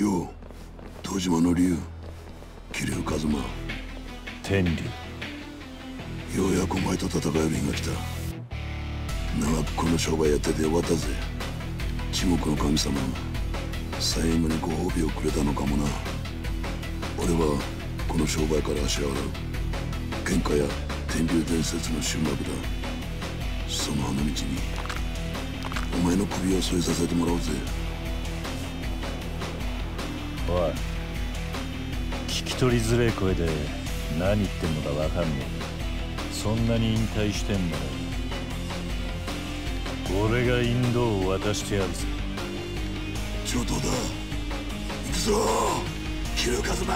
よう、東島の竜、桐生一馬、天竜。ようやくお前と戦える日が来た。長くこの商売やってて終わったぜ。地獄の神様、最後にご褒美をくれたのかもな。俺はこの商売から足を洗う。喧嘩や天竜伝説の終幕だ。その花道にお前の首を添えさせてもらおうぜ。おい、聞き取りづれえ声で何言ってんのか分かんねえ。そんなに引退してんのか。俺が引導を渡してやるぜ。上等だ、行くぞ桐生一馬。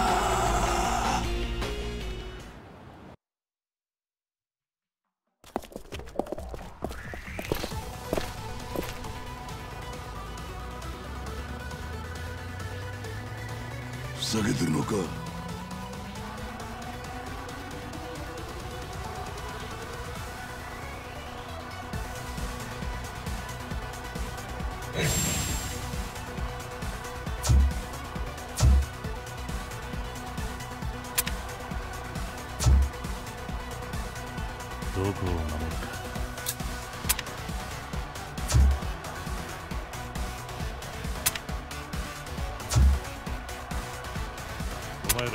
ふざけてるのか。どこを守るか。お前ら、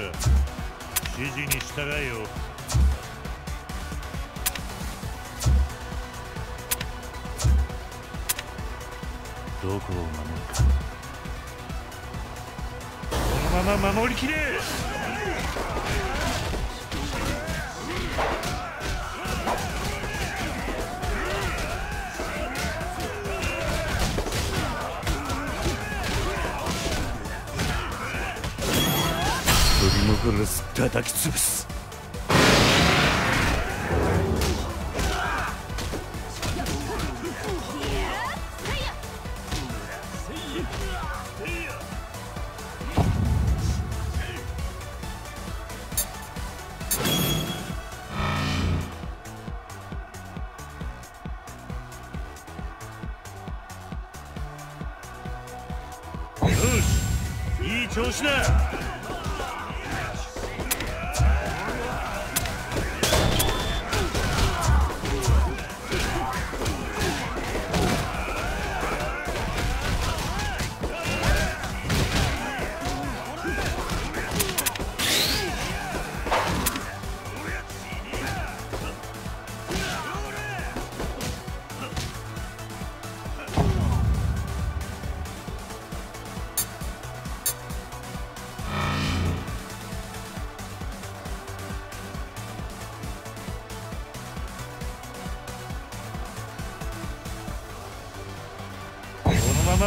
指示に従えよ。どこを守るか。このまま守りきれ。叩き潰す。よし、いい調子だ。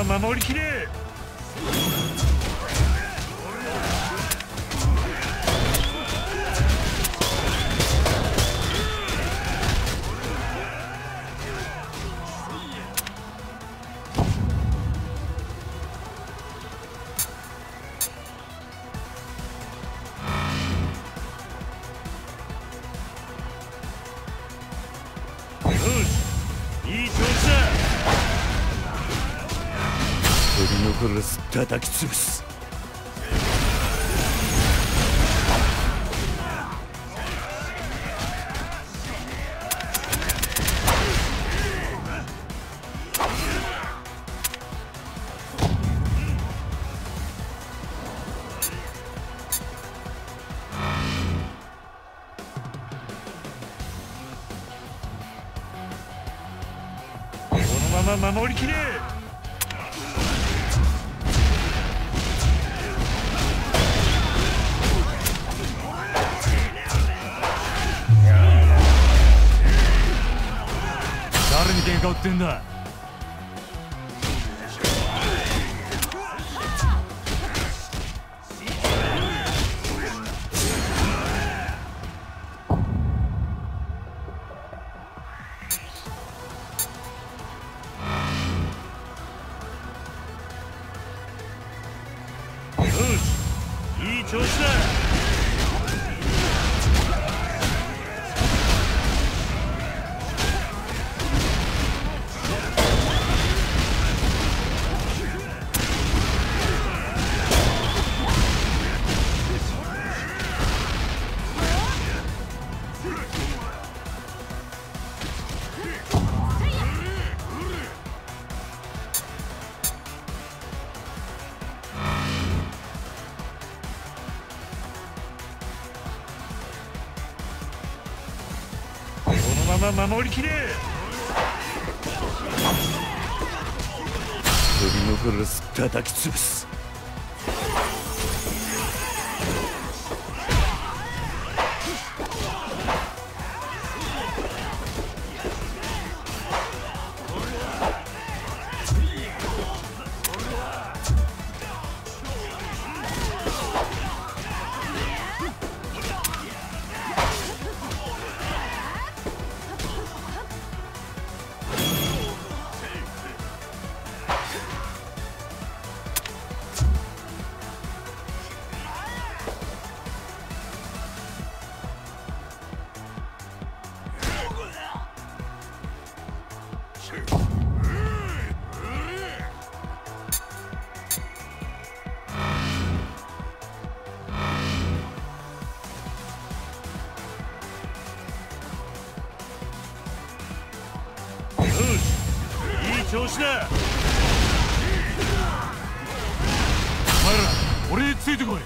守りきれ。よし、いい調子だ。殺す、叩き潰す。このまま守りきれ。喧嘩売ってんだ。よし、いい調子だ。まま守りきれ。首のガラス叩き潰す。調子だ。お前ら、俺についてこい。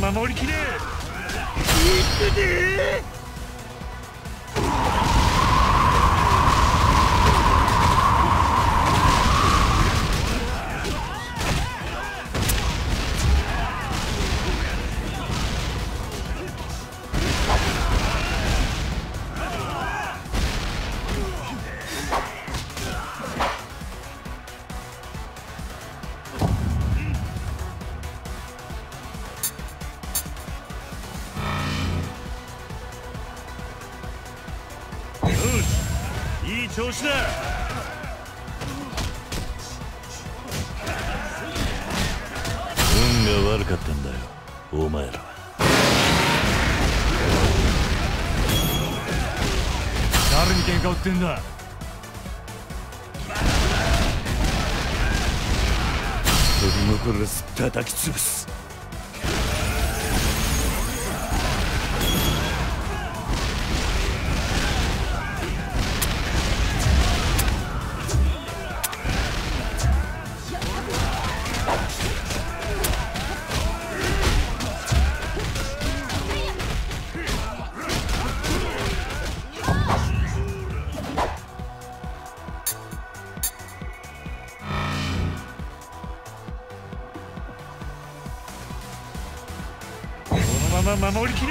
守りきれ。いくでー。調子だ。運が悪かったんだよ、お前ら。誰に喧嘩売ってんだ。首も殺す、叩き潰す。守りきれ。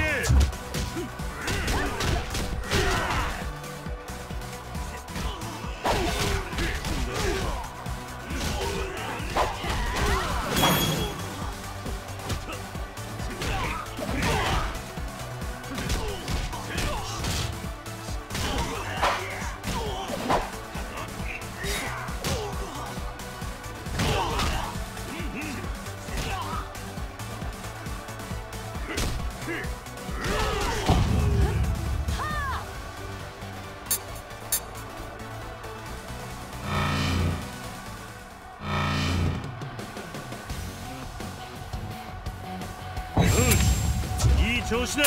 調子だ。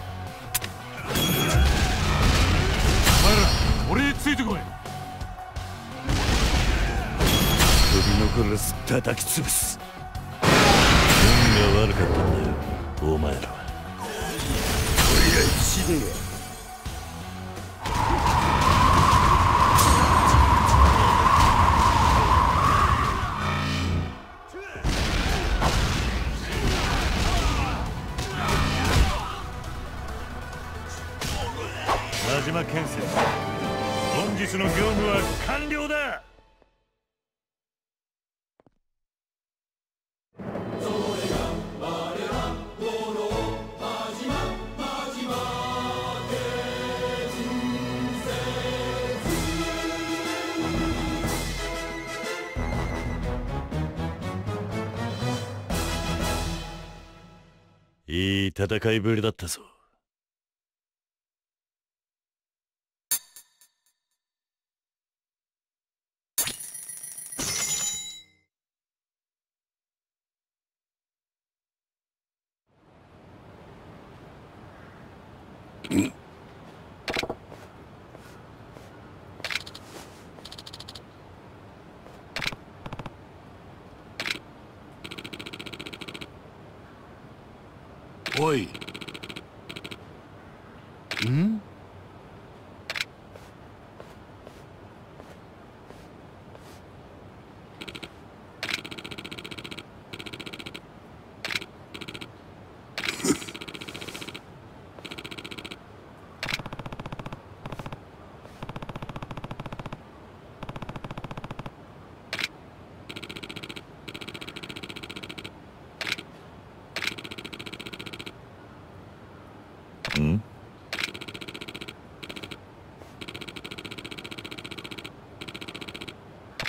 お前ら、俺についてこい。首のガラス叩き潰す。運が悪かったんだよ、お前らは。とりあえず死ねよ。本日の業務は完了だ。戦いぶりだったぞ。おい。ん？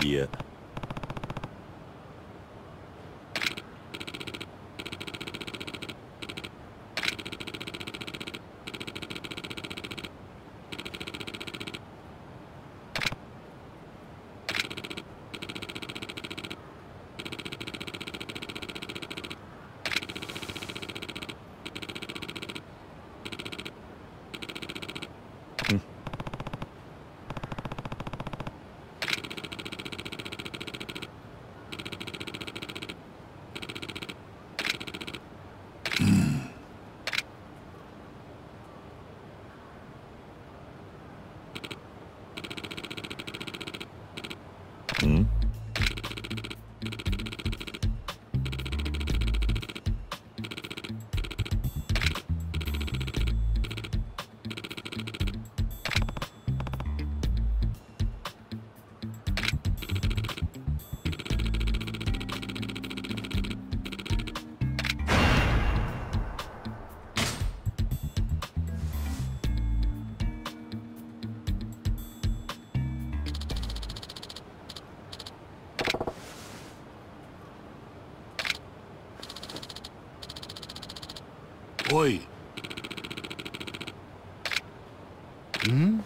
いや。おい。ん？